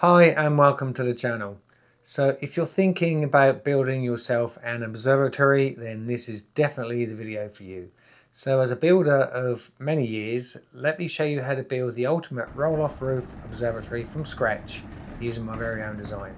Hi and welcome to the channel. So if you're thinking about building yourself an observatory, then this is definitely the video for you. So as a builder of many years, let me show you how to build the ultimate roll-off roof observatory from scratch using my very own design.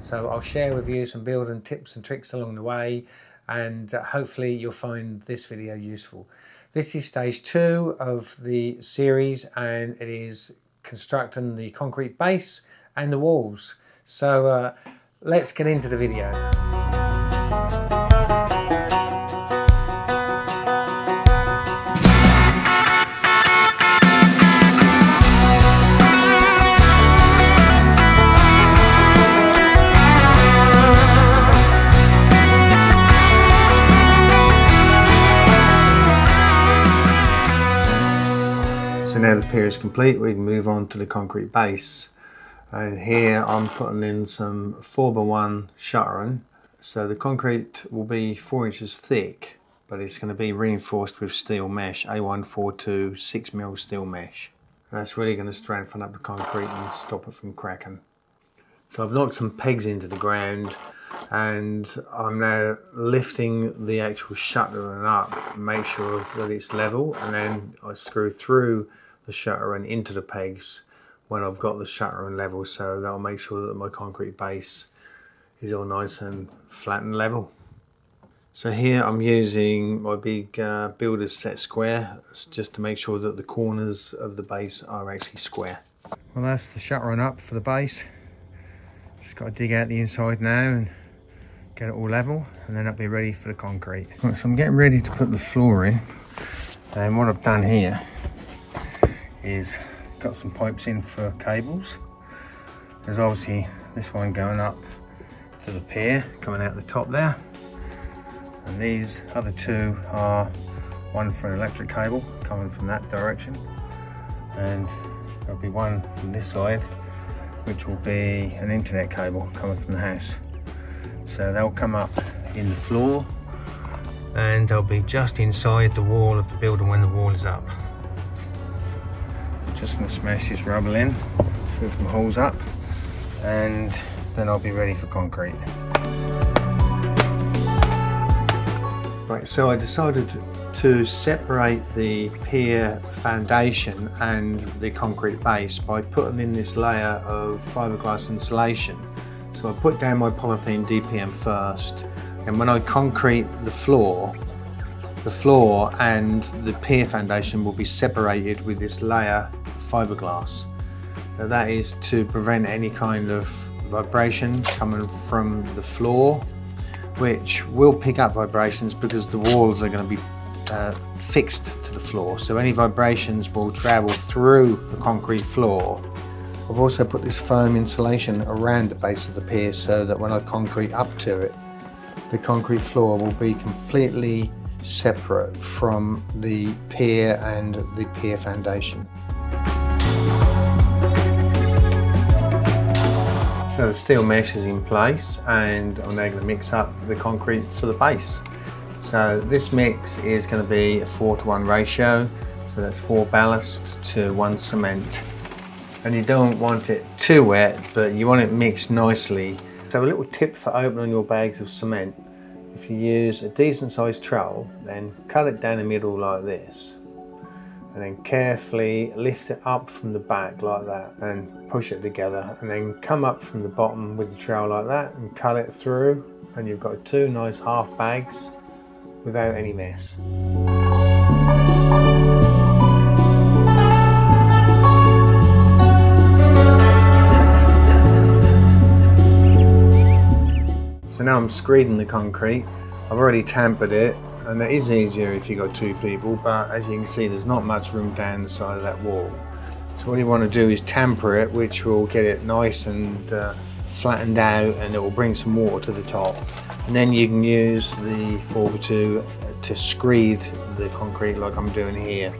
So I'll share with you some building tips and tricks along the way, and hopefully you'll find this video useful. This is stage 2 of the series, and it is constructing the concrete base and the walls. So let's get into the video. So now the pier is complete, we can move on to the concrete base. And here I'm putting in some 4x1 shuttering. So the concrete will be 4 inches thick, but it's going to be reinforced with steel mesh, A142 6mm steel mesh. And that's really going to strengthen up the concrete and stop it from cracking. So I've knocked some pegs into the ground, and I'm now lifting the actual shuttering up, make sure that it's level, and then I screw through the shuttering into the pegs when I've got the shuttering level, so that'll make sure that my concrete base is all nice and flat and level. So here I'm using my big builder's set square just to make sure that the corners of the base are actually square. Well, that's the shuttering up for the base. Just got to dig out the inside now and get it all level, and then it'll be ready for the concrete. Right, so I'm getting ready to put the floor in, and what I've done here is got some pipes in for cables. There's obviously this one going up to the pier, coming out the top there, and these other two are one for an electric cable coming from that direction, and there'll be one from this side which will be an internet cable coming from the house. So they'll come up in the floor, and they'll be just inside the wall of the building when the wall is up. Just going to smash this rubble in, fill some holes up, and then I'll be ready for concrete. Right, so I decided to separate the pier foundation and the concrete base by putting in this layer of fiberglass insulation. So I put down my polythene DPM first, and when I concrete the floor and the pier foundation will be separated with this layer fiberglass. Now that is to prevent any kind of vibration coming from the floor, which will pick up vibrations because the walls are going to be fixed to the floor, so any vibrations will travel through the concrete floor. I've also put this foam insulation around the base of the pier so that when I concrete up to it, the concrete floor will be completely separate from the pier and the pier foundation. So the steel mesh is in place, and I'm now going to mix up the concrete for the base. So this mix is going to be a 4:1 ratio, so that's 4 ballast to 1 cement. And you don't want it too wet, but you want it mixed nicely. So a little tip for opening your bags of cement: if you use a decent sized trowel, then cut it down the middle like this, and then carefully lift it up from the back like that and push it together, and then come up from the bottom with the trowel like that and cut it through, and you've got 2 nice half bags without any mess. So now I'm screeding the concrete. I've already tampered it, and that is easier if you've got 2 people, but as you can see there's not much room down the side of that wall. So what you want to do is tamper it, which will get it nice and flattened out, and it will bring some water to the top. And then you can use the 4x2 to screed the concrete like I'm doing here.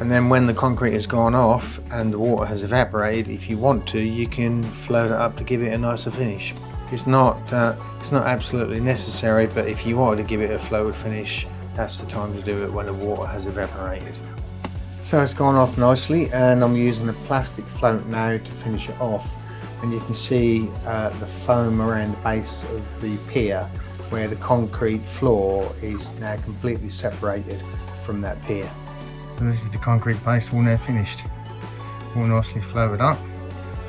And then when the concrete has gone off and the water has evaporated, if you want to, you can float it up to give it a nicer finish. It's not absolutely necessary, but if you wanted to give it a floated finish, that's the time to do it, when the water has evaporated. So it's gone off nicely, and I'm using a plastic float now to finish it off. and you can see the foam around the base of the pier where the concrete floor is now completely separated from that pier. So this is the concrete base all now finished, all nicely flowed up.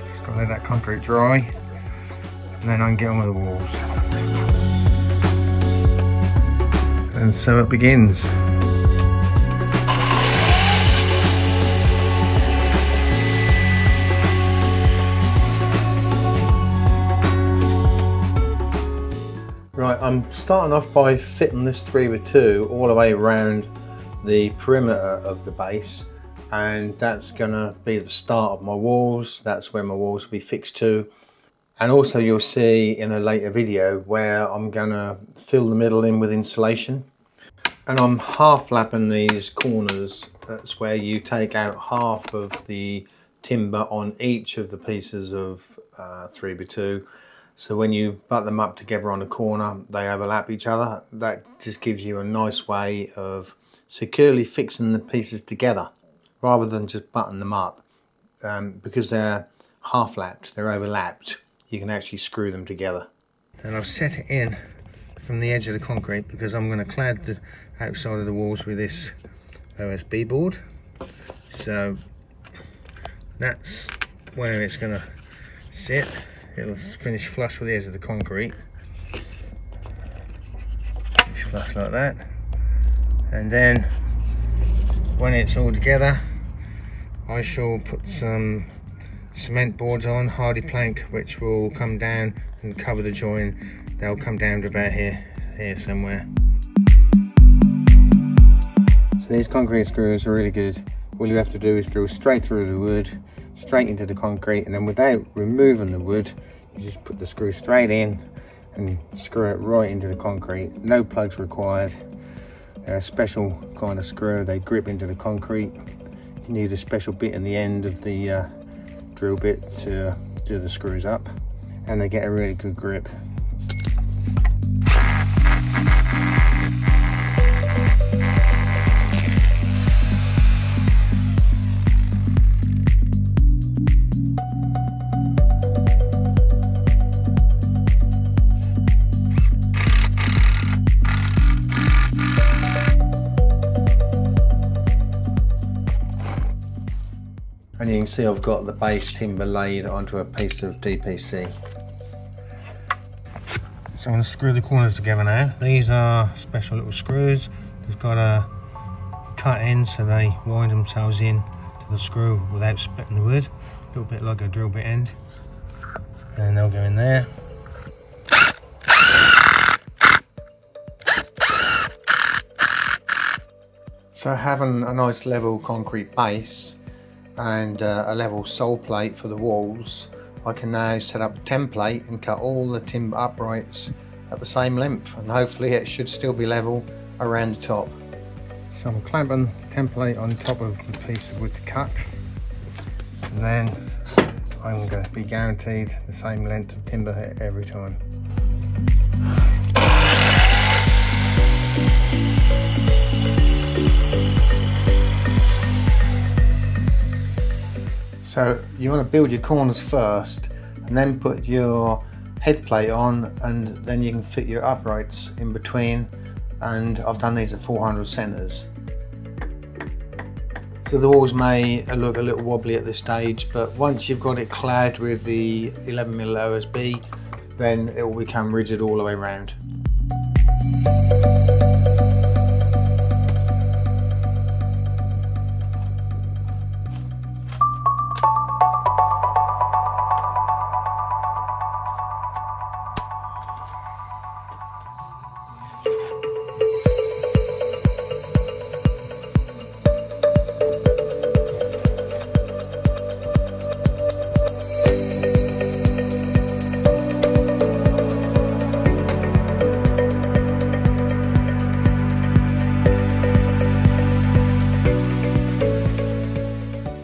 Just got to let that concrete dry and then I can get on with the walls. And so it begins. Right, I'm starting off by fitting this 3x2 all the way around the perimeter of the base, and that's going to be the start of my walls. That's where my walls will be fixed to, and also you'll see in a later video where I'm going to fill the middle in with insulation. And I'm half lapping these corners. That's where you take out half of the timber on each of the pieces of 3x2. So when you butt them up together on the corner, they overlap each other. That just gives you a nice way of securely fixing the pieces together rather than just butting them up. Because they're half lapped, they're overlapped, you can actually screw them together. And I've set it in from the edge of the concrete because I'm going to clad the outside of the walls with this OSB board. So that's where it's going to sit. It'll finish flush with the edge of the concrete, finish flush like that, and then when it's all together I shall put some cement boards on, hardy plank, which will come down and cover the join. They'll come down to about here somewhere. So these concrete screws are really good. All you have to do is drill straight through the wood, straight into the concrete, and then without removing the wood, you just put the screw straight in and screw it right into the concrete. No plugs required. They're a special kind of screw, they grip into the concrete. You need a special bit in the end of the drill bit to do the screws up, and they get a really good grip. And you can see I've got the base timber laid onto a piece of DPC. So I'm going to screw the corners together now. These are special little screws. They've got a cut end so they wind themselves in to the screw without splitting the wood. A little bit like a drill bit end. And they'll go in there. So having a nice level concrete base and a level sole plate for the walls, I can now set up a template and cut all the timber uprights at the same length, and hopefully it should still be level around the top. So I'm clamping the template on top of the piece of wood to cut, and then I'm going to be guaranteed the same length of timber every time. So you want to build your corners first and then put your head plate on, and then you can fit your uprights in between, and I've done these at 400 centres. So the walls may look a little wobbly at this stage, but once you've got it clad with the 11mm OSB, then it will become rigid all the way around.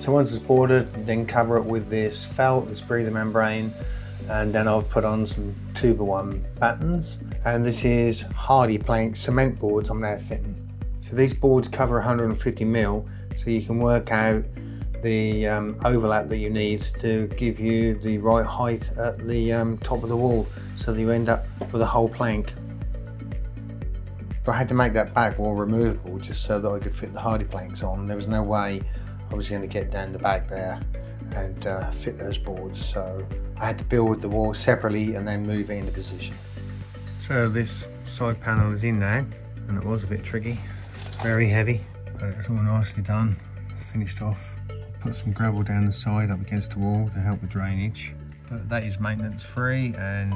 Once it's boarded, then cover it with this felt, this breather membrane, and then I've put on some 2x1 battens, and this is hardy plank cement boards I'm now fitting. So these boards cover 150mm, so you can work out the overlap that you need to give you the right height at the top of the wall, so that you end up with a whole plank. But I had to make that back wall removable just so that I could fit the hardy planks on. There was no way I was going to get down the back there and fit those boards, so I had to build the wall separately and then move it into position. So this side panel is in now, and it was a bit tricky, very heavy, but it's all nicely done, finished off. Put some gravel down the side up against the wall to help with drainage, but that is maintenance free and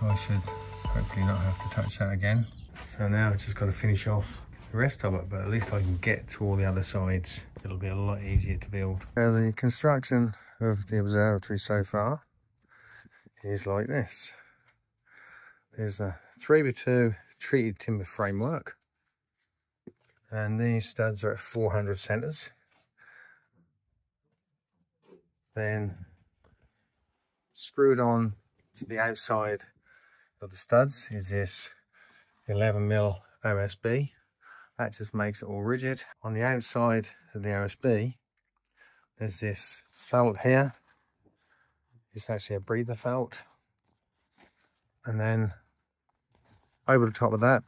I should hopefully not have to touch that again. So now I've just got to finish off the rest of it, but at least I can get to all the other sides. It'll be a lot easier to build. So the construction of the observatory so far is like this. There's a 3x2 treated timber framework, and these studs are at 400 centres. Then screwed on to the outside of the studs is this 11mm OSB. That just makes it all rigid. On the outside of the OSB, there's this felt here. It's actually a breather felt. And then over the top of that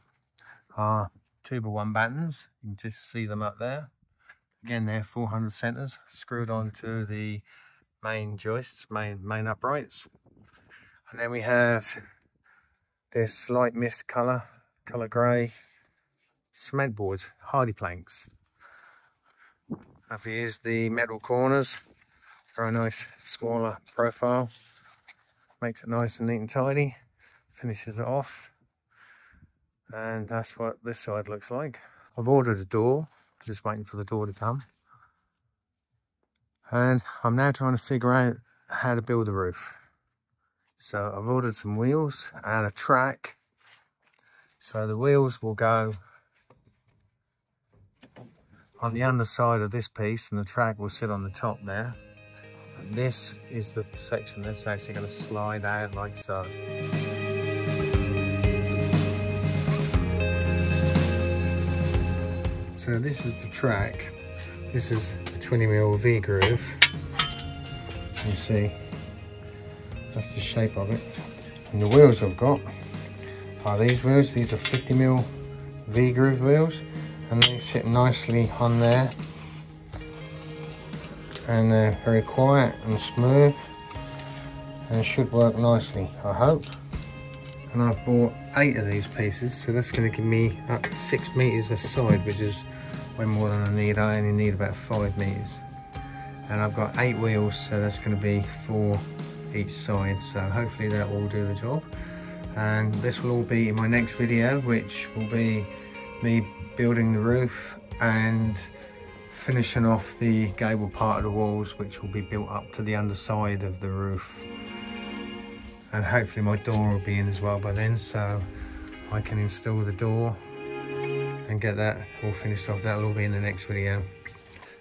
are 2x1 battens. You can just see them up there. Again, they're 400 centres screwed onto the main joists, main uprights. And then we have this light mist colour grey cement boards, hardy planks. I've used the metal corners for a nice smaller profile, makes it nice and neat and tidy, finishes it off, and that's what this side looks like. I've ordered a door, just waiting for the door to come, and I'm now trying to figure out how to build a roof. So I've ordered some wheels and a track, so the wheels will go on the underside of this piece and the track will sit on the top there. And this is the section that's actually going to slide out like so. So this is the track. This is the 20mm V-groove. You see, that's the shape of it. And the wheels I've got are these wheels. These are 50mm V-groove wheels. And they sit nicely on there, and they're very quiet and smooth, and should work nicely, I hope. And I've bought 8 of these pieces, so that's going to give me up to 6 meters a side, which is way more than I need. I only need about 5 meters, and I've got 8 wheels, so that's going to be 4 each side, so hopefully that will do the job. And this will all be in my next video, which will be me building the roof and finishing off the gable part of the walls, which will be built up to the underside of the roof. And hopefully my door will be in as well by then, so I can install the door and get that all finished off. That'll all be in the next video.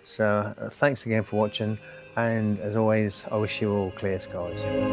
So thanks again for watching, and as always I wish you all clear skies.